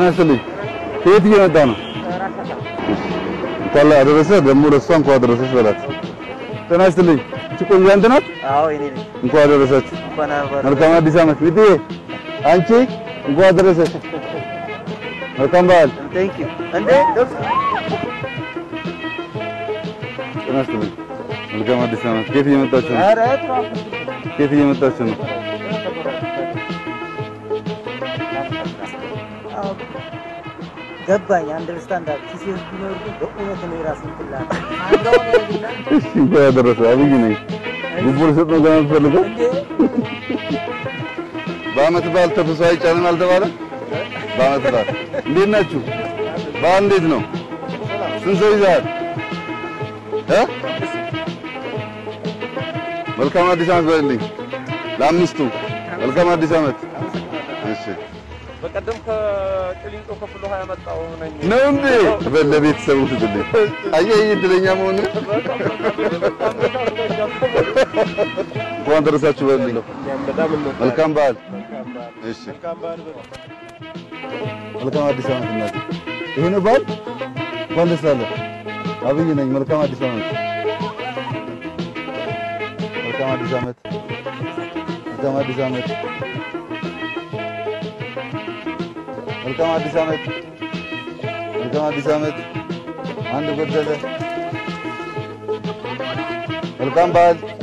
nasıl? Hediye mi dana? Kalla adresi de murasam ko adresi verat. Nasıl? Çıkın yandı nat? Aa iyi. Ko adresi. Arkama bizamak. Hediye. Ançik ko adresi. Arkam bal. Thank you. Ande. Nasıl? Arkama bizamak. Hediye mi taşın? Evet. Hediye mi taşın? Gabba, you understand that? This is not the only thing we are saying. I don't know. I don't know. I don't know. I don't know. I don't know. I don't know. I don't know. I don't know. I don't بقدم كلين أو كفلوها ما تعاونني. نعمدي. بلى بيت سويت بدي. أيه يدلني أموني. كوانتر ساتش بدي. الكام بار. إيش. الكام أدي سامعنا. هنا بار. كوانتر سالة. أبي ينعم الكام أدي سامعنا. الكام أدي سامعنا. الكام أدي سامعنا. Welcome Adi Samet. Welcome Adi Samet. Hand over there. Welcome Bal.